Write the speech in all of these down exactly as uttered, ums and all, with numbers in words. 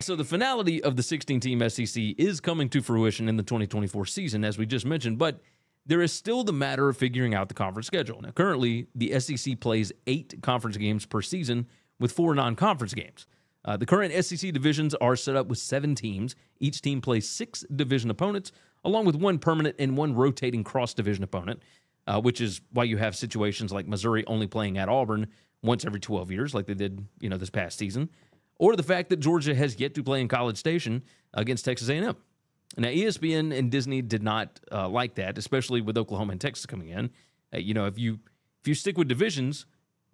So the finality of the sixteen team S E C is coming to fruition in the twenty twenty-four season, as we just mentioned, but there is still the matter of figuring out the conference schedule. Now, currently, the S E C plays eight conference games per season with four non-conference games. Uh, the current S E C divisions are set up with seven teams. Each team plays six division opponents, along with one permanent and one rotating cross-division opponent, uh, which is why you have situations like Missouri only playing at Auburn once every twelve years, like they did, you know, this past season, or the fact that Georgia has yet to play in College Station against Texas A and M. Now, E S P N and Disney did not uh, like that, especially with Oklahoma and Texas coming in. Uh, you know, if you if you stick with divisions,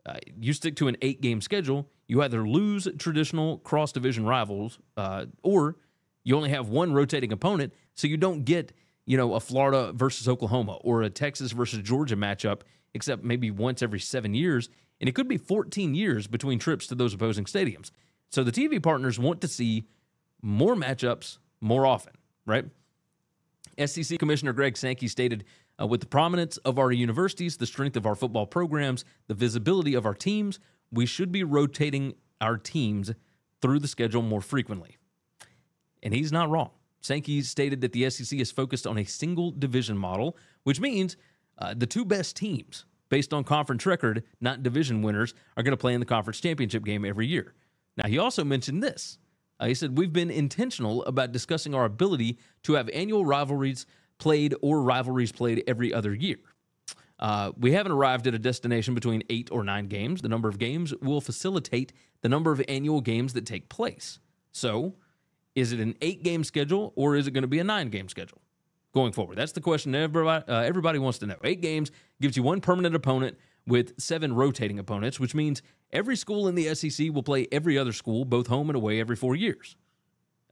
uh, you stick to an eight-game schedule, you either lose traditional cross-division rivals uh, or you only have one rotating opponent, so you don't get, you know, a Florida versus Oklahoma or a Texas versus Georgia matchup, except maybe once every seven years, and it could be fourteen years between trips to those opposing stadiums. So the T V partners want to see more matchups more often, right? S E C Commissioner Greg Sankey stated, uh, with the prominence of our universities, the strength of our football programs, the visibility of our teams, we should be rotating our teams through the schedule more frequently. And he's not wrong. Sankey stated that the S E C is focused on a single division model, which means uh, the two best teams, based on conference record, not division winners, are going to play in the conference championship game every year. Now, he also mentioned this. Uh, he said, we've been intentional about discussing our ability to have annual rivalries played or rivalries played every other year. Uh, we haven't arrived at a destination between eight or nine games. The number of games will facilitate the number of annual games that take place. So, is it an eight-game schedule or is it going to be a nine-game schedule going forward? That's the question everybody, uh, everybody wants to know. Eight games gives you one permanent opponent with seven rotating opponents, which means every school in the S E C will play every other school, both home and away, every four years.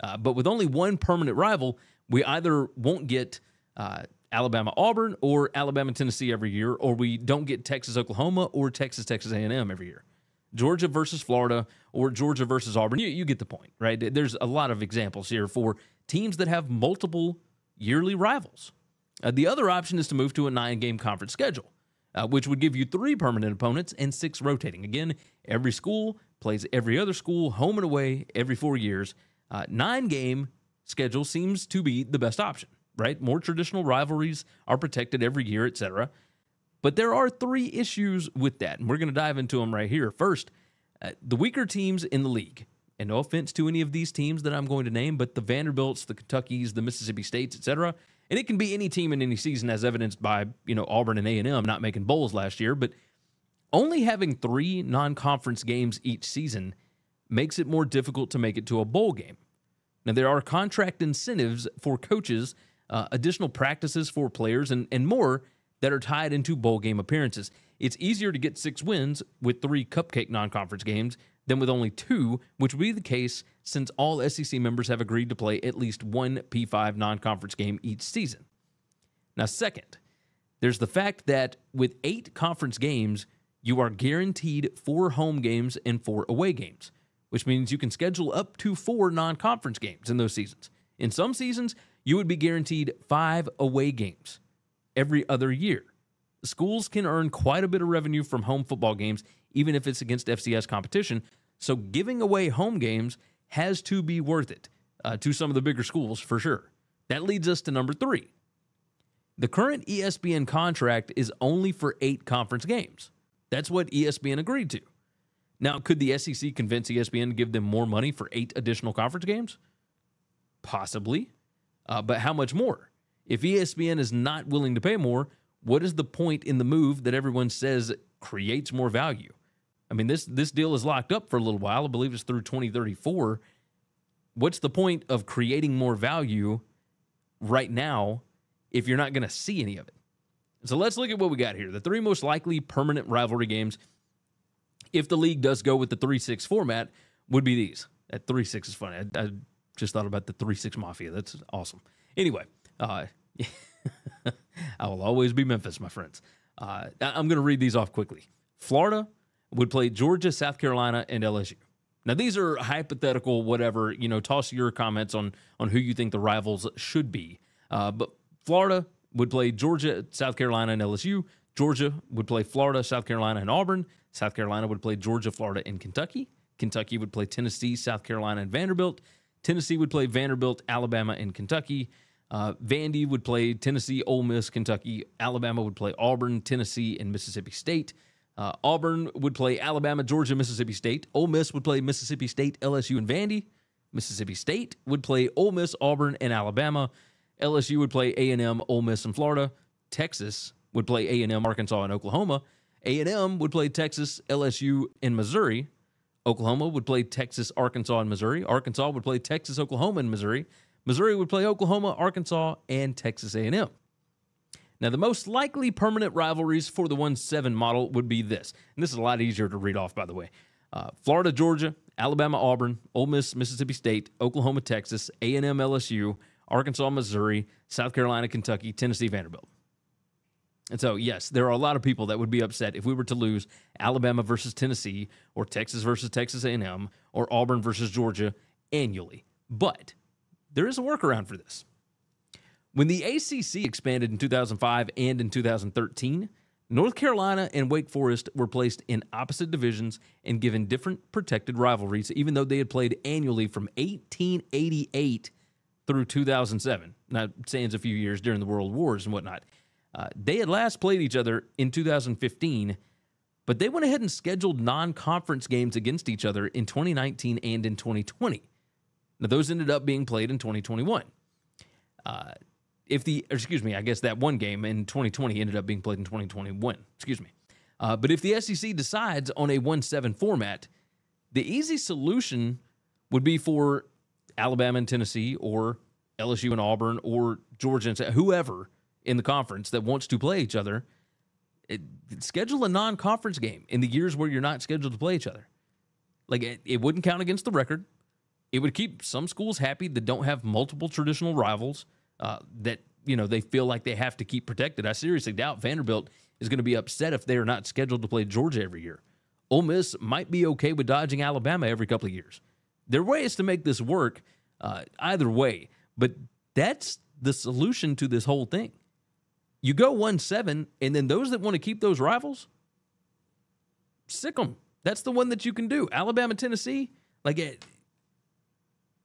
Uh, but with only one permanent rival, we either won't get uh, Alabama-Auburn or Alabama-Tennessee every year, or we don't get Texas-Oklahoma or Texas-Texas A and M every year. Georgia versus Florida or Georgia versus Auburn, you, you get the point, right? There's a lot of examples here for teams that have multiple yearly rivals. Uh, the other option is to move to a nine-game conference schedule, Uh, which would give you three permanent opponents and six rotating. Again, every school plays every other school, home and away, every four years. Uh, nine-game schedule seems to be the best option, right? More traditional rivalries are protected every year, et cetera. But there are three issues with that, and we're going to dive into them right here. First, uh, the weaker teams in the league, and no offense to any of these teams that I'm going to name, but the Vanderbilts, the Kentuckys, the Mississippi States, et cetera, and it can be any team in any season, as evidenced by, you know, Auburn and A and M not making bowls last year. But only having three non-conference games each season makes it more difficult to make it to a bowl game. Now, there are contract incentives for coaches, uh, additional practices for players, and, and more that are tied into bowl game appearances. It's easier to get six wins with three cupcake non-conference games than with only two, which would be the case since all S E C members have agreed to play at least one P five non-conference game each season. Now, second, there's the fact that with eight conference games, you are guaranteed four home games and four away games, which means you can schedule up to four non-conference games in those seasons. In some seasons, you would be guaranteed five away games every other year. Schools can earn quite a bit of revenue from home football games, even if it's against F C S competition. So giving away home games has to be worth it uh, to some of the bigger schools for sure. That leads us to number three. The current E S P N contract is only for eight conference games. That's what E S P N agreed to. Now, could the S E C convince E S P N to give them more money for eight additional conference games? Possibly, uh, but how much more? If E S P N is not willing to pay more, what is the point in the move that everyone says creates more value? I mean, this this deal is locked up for a little while. I believe it's through twenty thirty-four. What's the point of creating more value right now if you're not going to see any of it? So let's look at what we got here. The three most likely permanent rivalry games, if the league does go with the three six format, would be these. That three six is funny. I, I just thought about the three six Mafia. That's awesome. Anyway, uh, I will always be Memphis, my friends. Uh, I'm going to read these off quickly. Florida would play Georgia, South Carolina, and L S U. Now, these are hypothetical, whatever, you know, toss your comments on, on who you think the rivals should be. Uh, but Florida would play Georgia, South Carolina, and L S U. Georgia would play Florida, South Carolina, and Auburn. South Carolina would play Georgia, Florida, and Kentucky. Kentucky would play Tennessee, South Carolina, and Vanderbilt. Tennessee would play Vanderbilt, Alabama, and Kentucky. Uh, Vandy would play Tennessee, Ole Miss, Kentucky. Alabama would play Auburn, Tennessee, and Mississippi State. Uh, Auburn would play Alabama, Georgia, Mississippi State. Ole Miss would play Mississippi State, L S U, and Vandy. Mississippi State would play Ole Miss, Auburn, and Alabama. L S U would play A and M, Ole Miss, and Florida. Texas would play A and M, Arkansas, and Oklahoma. A and M would play Texas, L S U, and Missouri. Oklahoma would play Texas, Arkansas, and Missouri. Arkansas would play Texas, Oklahoma, and Missouri. Missouri would play Oklahoma, Arkansas, and Texas A and M. Now, the most likely permanent rivalries for the one seven model would be this. And this is a lot easier to read off, by the way. Uh, Florida, Georgia, Alabama, Auburn, Ole Miss, Mississippi State, Oklahoma, Texas, A and M, L S U, Arkansas, Missouri, South Carolina, Kentucky, Tennessee, Vanderbilt. And so, yes, there are a lot of people that would be upset if we were to lose Alabama versus Tennessee or Texas versus Texas A and M or Auburn versus Georgia annually. But there is a workaround for this. When the A C C expanded in two thousand five and in two thousand thirteen, North Carolina and Wake Forest were placed in opposite divisions and given different protected rivalries, even though they had played annually from eighteen eighty-eight through two thousand seven. Now, sans a few years during the World Wars and whatnot. Uh, they had last played each other in two thousand fifteen, but they went ahead and scheduled non-conference games against each other in twenty nineteen and in twenty twenty. Now, those ended up being played in twenty twenty-one. Uh, if the, or excuse me, I guess that one game in twenty twenty ended up being played in twenty twenty-one. Excuse me. Uh, but if the S E C decides on a one seven format, the easy solution would be for Alabama and Tennessee or L S U and Auburn or Georgia and whoever in the conference that wants to play each other, it, schedule a non-conference game in the years where you're not scheduled to play each other. Like, it, it wouldn't count against the record. It would keep some schools happy that don't have multiple traditional rivals uh, that, you know, they feel like they have to keep protected. I seriously doubt Vanderbilt is going to be upset if they are not scheduled to play Georgia every year. Ole Miss might be okay with dodging Alabama every couple of years. There are ways to make this work uh, either way, but that's the solution to this whole thing. You go one seven, and then those that want to keep those rivals, sick them. That's the one that you can do. Alabama, Tennessee, like, it,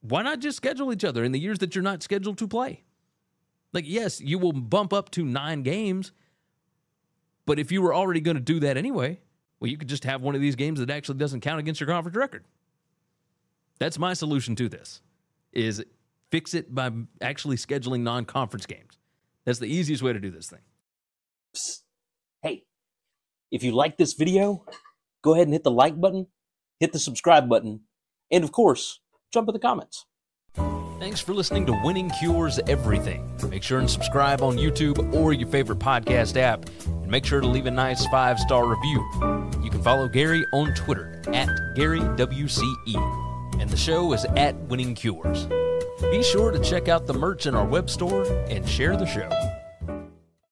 why not just schedule each other in the years that you're not scheduled to play? Like, yes, you will bump up to nine games, but if you were already going to do that anyway, well, you could just have one of these games that actually doesn't count against your conference record. That's my solution to this, is fix it by actually scheduling non-conference games. That's the easiest way to do this thing. Psst. Hey, if you like this video, go ahead and hit the like button, hit the subscribe button, and of course, jump in the comments. Thanks for listening to Winning Cures Everything. Make sure and subscribe on YouTube or your favorite podcast app, and make sure to leave a nice five-star review. You can follow Gary on Twitter at Gary W C E, and the show is at Winning Cures. Be sure to check out the merch in our web store and share the show.